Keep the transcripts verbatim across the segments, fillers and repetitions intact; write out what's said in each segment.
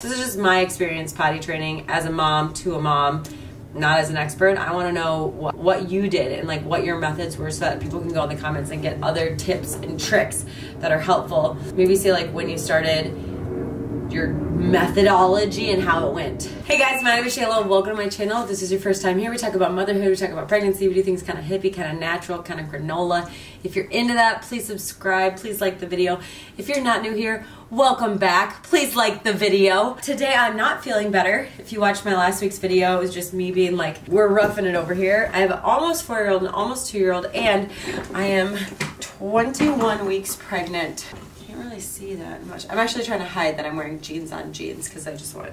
This is just my experience potty training as a mom to a mom, not as an expert. I want to know what, what you did and like what your methods were so that people can go in the comments and get other tips and tricks that are helpful. Maybe say like when you started, your methodology and how it went. Hey guys, my name is Shayla, welcome to my channel. If this is your first time here, we talk about motherhood, we talk about pregnancy, we do things kind of hippie, kind of natural, kind of granola. If you're into that, please subscribe, please like the video. If you're not new here, welcome back, please like the video. Today I'm not feeling better. If you watched my last week's video, it was just me being like, we're roughing it over here. I have an almost four-year-old and almost two-year-old, and I am twenty-one weeks pregnant. Really see that much. I'm actually trying to hide that I'm wearing jeans on jeans because I just want,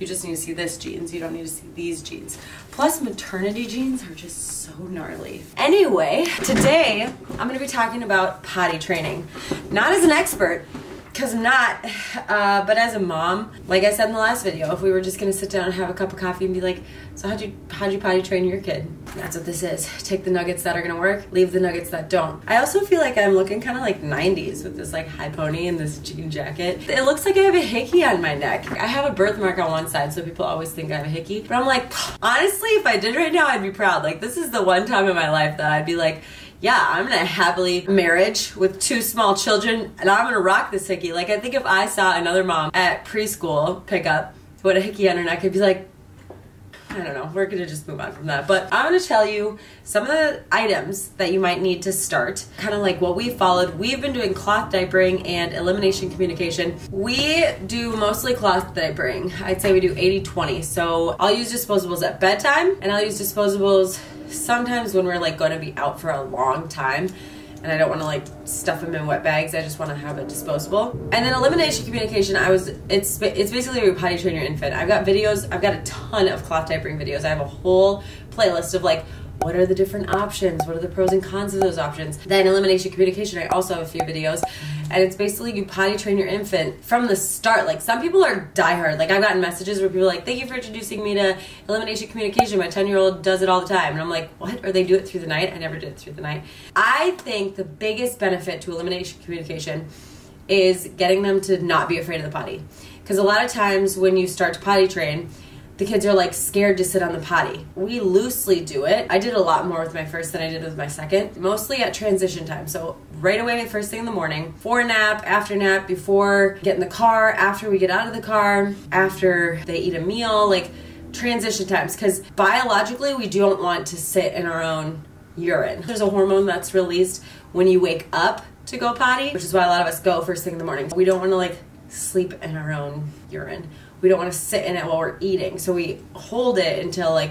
you just need to see this jeans, you don't need to see these jeans. Plus maternity jeans are just so gnarly. Anyway, today I'm gonna be talking about potty training. Not as an expert, because I'm not, uh, but as a mom. Like I said in the last video, if we were just gonna sit down and have a cup of coffee and be like, so how'd you, how'd you potty train your kid? That's what this is. Take the nuggets that are gonna work, leave the nuggets that don't. I also feel like I'm looking kind of like nineties with this like high pony and this jean jacket. It looks like I have a hickey on my neck. I have a birthmark on one side, so people always think I have a hickey. But I'm like, honestly, if I did right now, I'd be proud. Like this is the one time in my life that I'd be like, yeah, I'm gonna happily marriage with two small children and I'm gonna rock this hickey. Like I think if I saw another mom at preschool pickup with a hickey on her neck, I'd be like, I don't know, we're gonna just move on from that. But I'm gonna tell you some of the items that you might need to start, kind of like what we followed. We've been doing cloth diapering and elimination communication. We do mostly cloth diapering. I'd say we do eighty twenty. So I'll use disposables at bedtime and I'll use disposables sometimes when we're like going to be out for a long time and I don't want to like stuff them in wet bags, I just want to have a disposable. And then elimination communication, I was it's it's basically where you potty train your infant. I've got videos, I've got a ton of cloth diapering videos. I have a whole playlist of like, what are the different options? What are the pros and cons of those options? Then elimination communication, I also have a few videos. And it's basically you potty train your infant from the start. Like some people are diehard. Like I've gotten messages where people are like, thank you for introducing me to elimination communication. My ten year old does it all the time. And I'm like, what? Or they do it through the night? I never did it through the night. I think the biggest benefit to elimination communication is getting them to not be afraid of the potty. Because a lot of times when you start to potty train, the kids are like scared to sit on the potty. We loosely do it. I did a lot more with my first than I did with my second, mostly at transition time. So right away, first thing in the morning, before nap, after nap, before get in the car, after we get out of the car, after they eat a meal, like transition times. Because biologically, we don't want to sit in our own urine. There's a hormone that's released when you wake up to go potty, which is why a lot of us go first thing in the morning. We don't want to like sleep in our own urine. We don't want to sit in it while we're eating, so we hold it until like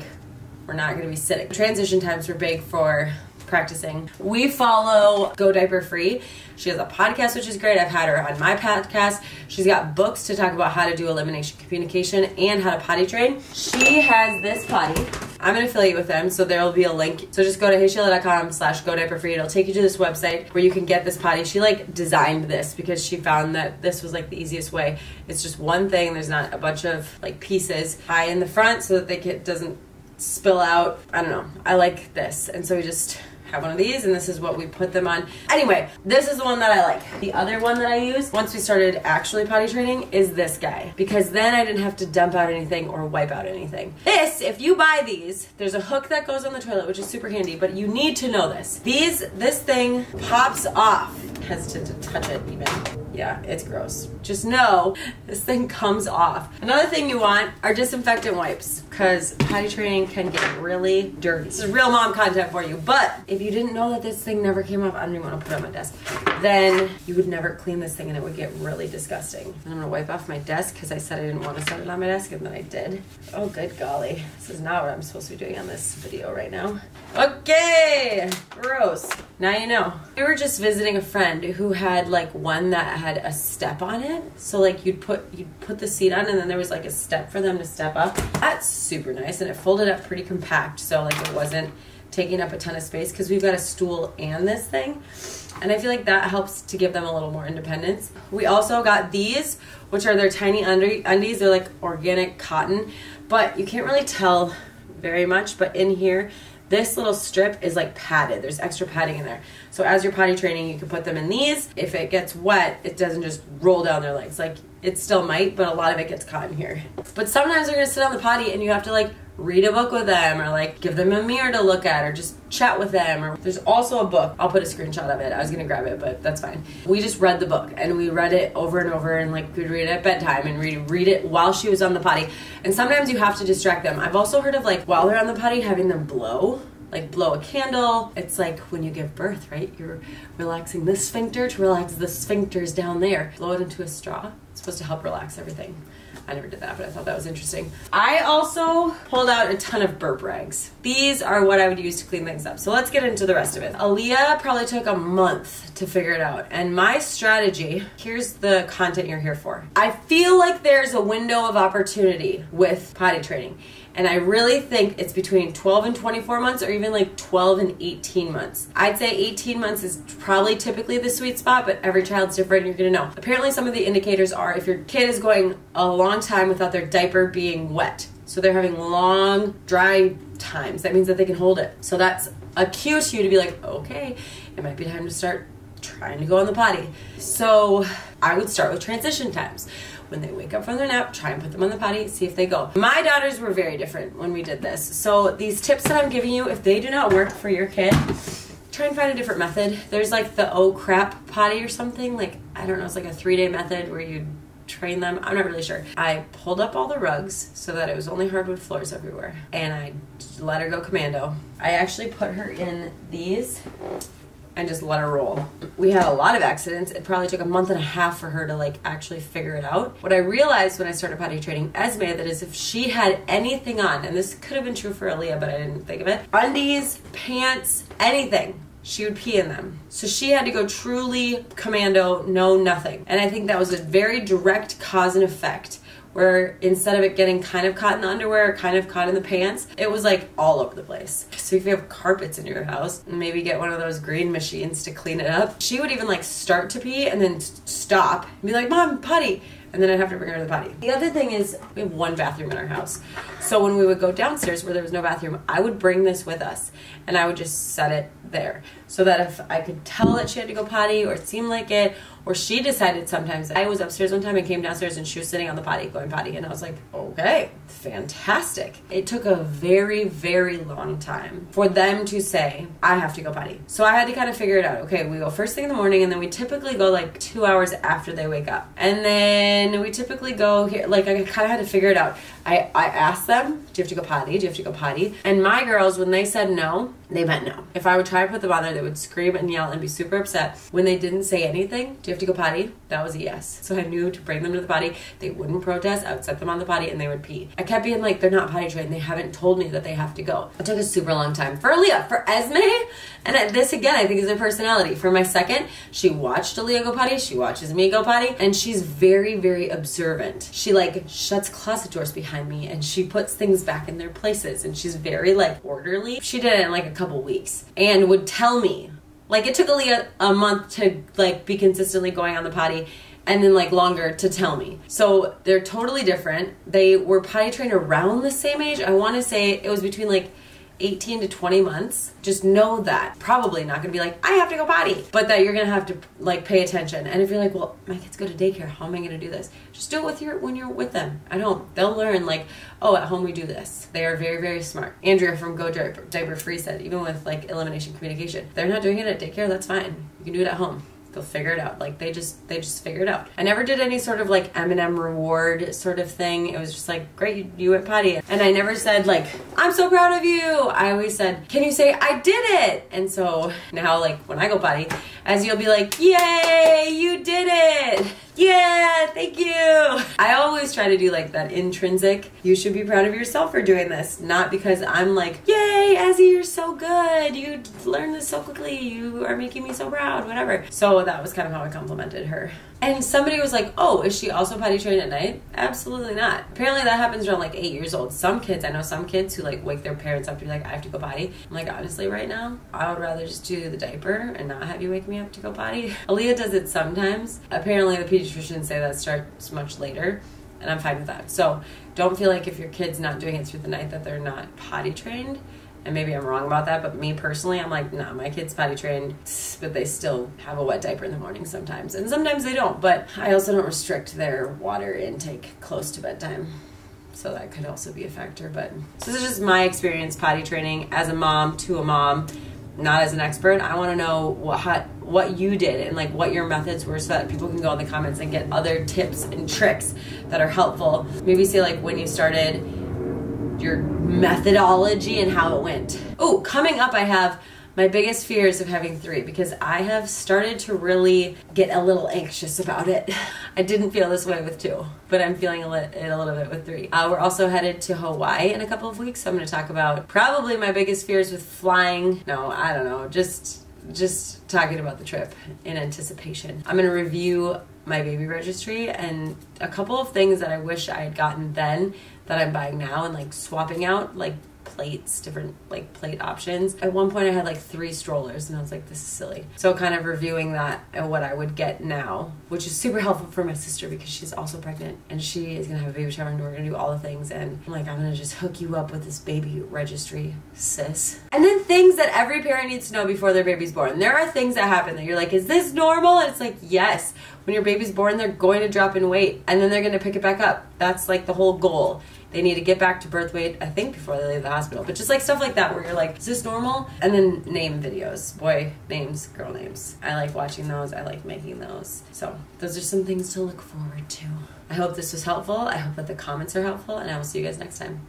we're not going to be sitting. Transition times were big for practicing. We follow Go Diaper Free. She has a podcast, which is great. I've had her on my podcast. She's got books to talk about how to do elimination communication and how to potty train. She has this potty. I'm going to affiliate with them, so there will be a link. So just go to hey shayla dot com slash go diaper free. It'll take you to this website where you can get this potty. She like designed this because she found that this was like the easiest way. It's just one thing. There's not a bunch of like pieces high in the front so that the kid doesn't spill out. I don't know. I like this. And so we just have one of these, and this is what we put them on. Anyway, this is the one that I like. The other one that I use once we started actually potty training is this guy, because then I didn't have to dump out anything or wipe out anything. This, if you buy these, there's a hook that goes on the toilet, which is super handy, but you need to know this. These, this thing pops off. Hesitant to touch it even. Yeah, it's gross. Just know this thing comes off. Another thing you want are disinfectant wipes, because potty training can get really dirty. This is real mom content for you, but if you didn't know that this thing never came off, I don't even want to put it on my desk, then you would never clean this thing and it would get really disgusting. And I'm going to wipe off my desk because I said I didn't want to set it on my desk and then I did. Oh, good golly. This is not what I'm supposed to be doing on this video right now. Okay, gross. Now you know. We were just visiting a friend who had like one that had a step on it. So like you'd put you'd put the seat on and then there was like a step for them to step up. That's super nice, and it folded up pretty compact, so like it wasn't taking up a ton of space because we've got a stool and this thing. And I feel like that helps to give them a little more independence. We also got these, which are their tiny undies. They're like organic cotton, but you can't really tell very much, but in here, this little strip is like padded. There's extra padding in there. So as you're potty training, you can put them in these. If it gets wet, it doesn't just roll down their legs. Like it still might, but a lot of it gets caught in here. But sometimes they're gonna sit on the potty and you have to like read a book with them, or like give them a mirror to look at, or just chat with them. Or there's also a book, I'll put a screenshot of it, I was gonna grab it but that's fine. We just read the book and we read it over and over, and like we'd read it at bedtime and we'd read it while she was on the potty. And sometimes you have to distract them. I've also heard of like while they're on the potty having them blow, like blow a candle. It's like when you give birth, right? You're relaxing this sphincter to relax the sphincters down there. Blow it into a straw. It's supposed to help relax everything. I never did that, but I thought that was interesting. I also pulled out a ton of burp rags. These are what I would use to clean things up. So let's get into the rest of it. Aaliyah probably took a month to figure it out. And my strategy, here's the content you're here for. I feel like there's a window of opportunity with potty training. And I really think it's between twelve and twenty-four months, or even like twelve and eighteen months. I'd say eighteen months is probably typically the sweet spot, but every child's different and you're gonna know. Apparently some of the indicators are if your kid is going a long time without their diaper being wet. So they're having long, dry times. That means that they can hold it. So that's a cue to you to be like, okay, it might be time to start trying to go on the potty. So I would start with transition times. When they wake up from their nap, try and put them on the potty, see if they go. My daughters were very different when we did this. So these tips that I'm giving you, if they do not work for your kid, try and find a different method. There's like the oh crap potty or something. Like, I don't know, it's like a three day method where you train them. I'm not really sure. I pulled up all the rugs so that it was only hardwood floors everywhere. And I let her go commando. I actually put her in these and just let her roll. We had a lot of accidents. It probably took a month and a half for her to like actually figure it out. What I realized when I started potty training Esme, that is if she had anything on, and this could have been true for Aaliyah, but I didn't think of it, undies, pants, anything, she would pee in them. So she had to go truly commando, no nothing. And I think that was a very direct cause and effect, where instead of it getting kind of caught in the underwear, kind of caught in the pants, it was like all over the place. So if you have carpets in your house, maybe get one of those green machines to clean it up. She would even like start to pee and then stop and be like, Mom, potty. And then I'd have to bring her to the potty. The other thing is we have one bathroom in our house. So when we would go downstairs where there was no bathroom, I would bring this with us and I would just set it there so that if I could tell that she had to go potty, or it seemed like it, or she decided sometimes. I was upstairs one time and came downstairs and she was sitting on the potty going potty and I was like, okay, fantastic. It took a very, very long time for them to say, I have to go potty. So I had to kind of figure it out. Okay, we go first thing in the morning and then we typically go like two hours after they wake up. And then And we typically go here, like I kind of had to figure it out. I, I asked them, do you have to go potty? Do you have to go potty? And my girls, when they said no, they meant no. If I would try to put them on there, they would scream and yell and be super upset. When they didn't say anything, do you have to go potty? That was a yes. So I knew to bring them to the potty. They wouldn't protest. I would set them on the potty and they would pee. I kept being like, they're not potty trained. They haven't told me that they have to go. It took a super long time. For Aaliyah, for Esme, and this again, I think is their personality. For my second, she watched Aaliyah go potty. She watches me go potty. And she's very, very observant. She like shuts closet doors behind me and she puts things back in their places. And she's very like orderly. She did it in like a couple weeks and would tell me, like it took Aaliyah a month to like be consistently going on the potty, and then like longer to tell me. So they're totally different. They were potty trained around the same age. I want to say it was between like eighteen to twenty months. Just know that. Probably not gonna be like, I have to go potty, but that you're gonna have to like pay attention. And if you're like, well, my kids go to daycare, how am I gonna do this? Just do it with your, when you're with them. I don't, they'll learn like, oh, at home we do this. They are very, very smart. Andrea from Go Diaper, Diaper Free said, even with like elimination communication, they're not doing it at daycare, that's fine. You can do it at home. They'll figure it out. Like they just, they just figure it out. I never did any sort of like M and M reward sort of thing. It was just like, great, you, you went potty. And I never said like, I'm so proud of you. I always said, can you say I did it? And so now like when I go potty, as you'll be like, yay, you did it. Yeah, thank you. I always try to do like that intrinsic, you should be proud of yourself for doing this, not because I'm like, yay, Ezzy, you're so good, you learned this so quickly, you are making me so proud, whatever. So that was kind of how I complimented her. And somebody was like, oh, is she also potty trained at night? Absolutely not. Apparently that happens around like eight years old. Some kids, I know some kids who like wake their parents up to be like, I have to go potty. I'm like, honestly, right now, I would rather just do the diaper and not have you wake me up to go potty. Aaliyah does it sometimes. Apparently the pediatricians say that starts much later, and I'm fine with that. So don't feel like if your kid's not doing it through the night that they're not potty trained. and maybe I'm wrong about that, but me personally, I'm like, nah, my kid's potty trained, but they still have a wet diaper in the morning sometimes, and sometimes they don't, but I also don't restrict their water intake close to bedtime. So that could also be a factor, but so this is just my experience potty training as a mom to a mom, not as an expert. I want to know what hot, what you did and like what your methods were, so that people can go in the comments and get other tips and tricks that are helpful. Maybe say like when you started, your methodology and how it went. Oh, coming up, I have my biggest fears of having three, because I have started to really get a little anxious about it. I didn't feel this way with two, but I'm feeling it a little bit with three. Uh, we're also headed to Hawaii in a couple of weeks, so I'm gonna talk about probably my biggest fears with flying. No, I don't know, just, just talking about the trip in anticipation. I'm gonna review my baby registry and a couple of things that I wish I had gotten then that I'm buying now, and like swapping out, like plates, different like plate options. At one point I had like three strollers and I was like, this is silly. So kind of reviewing that and what I would get now, which is super helpful for my sister because she's also pregnant and she is gonna have a baby shower and we're gonna do all the things, and I'm like, I'm gonna just hook you up with this baby registry, sis. And then things that every parent needs to know before their baby's born. There are things that happen that you're like, is this normal? And it's like, yes. When your baby's born, they're going to drop in weight and then they're gonna pick it back up. That's like the whole goal. They need to get back to birth weight, I think, before they leave the hospital. But just like stuff like that where you're like, is this normal? And then name videos, boy names, girl names. I like watching those, I like making those. So those are some things to look forward to. I hope this was helpful. I hope that the comments are helpful, and I will see you guys next time.